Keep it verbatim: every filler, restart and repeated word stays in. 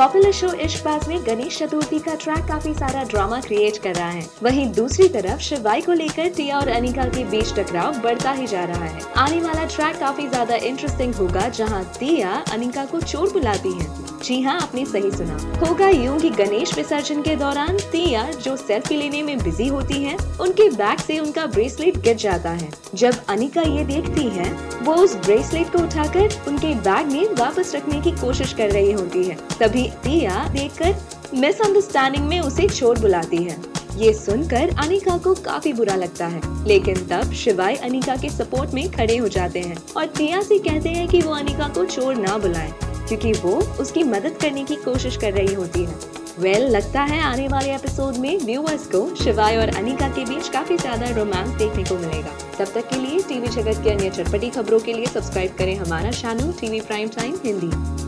Popular show इश्कबाज़ में गणेश चतुर्थी का track काफी सारा ड्रामा क्रिएट कर रहा है। वहीं दूसरी तरफ शिवाय को लेकर तिया और अनिका के बीच टकराव बढ़ता ही जा रहा है। आने वाला ट्रैक काफी ज्यादा इंटरेस्टिंग होगा, जहां तिया अनिका को चोट बुलाती है। जी हाँ, आपने सही सुना, होगा यूं कि गणेश विसर्जन के दौरान तिया जो सेल्फी लेने में बिजी होती है, उनके बैग से उनका ब्रेसलेट गिर जाता है। जब अनिका ये देखती है, वो उस ब्रेसलेट को उठाकर उनके बैग में वापस रखने की कोशिश कर रही होती है। तभी तिया देखकर मिसअंडरस्टैंडिंग में उसे चोट बुलाती है। ये सुनकर अनिका को काफी बुरा लगता है, लेकिन तब शिवाय अनिका के सपोर्ट में खड़े हो जाते हैं और तिया से कहते हैं कि वो अनिका को चोर ना बुलाए, क्योंकि वो उसकी मदद करने की कोशिश कर रही होती है। वेल well, लगता है आने वाले एपिसोड में व्यूअर्स को शिवाय और अनिका के बीच काफी ज्यादा रोमांस देखने को मिलेगा। तब तक के लिए टीवी जगत की अन्य चटपटी खबरों के लिए सब्सक्राइब करें हमारा Shanu TV prime time Hindi.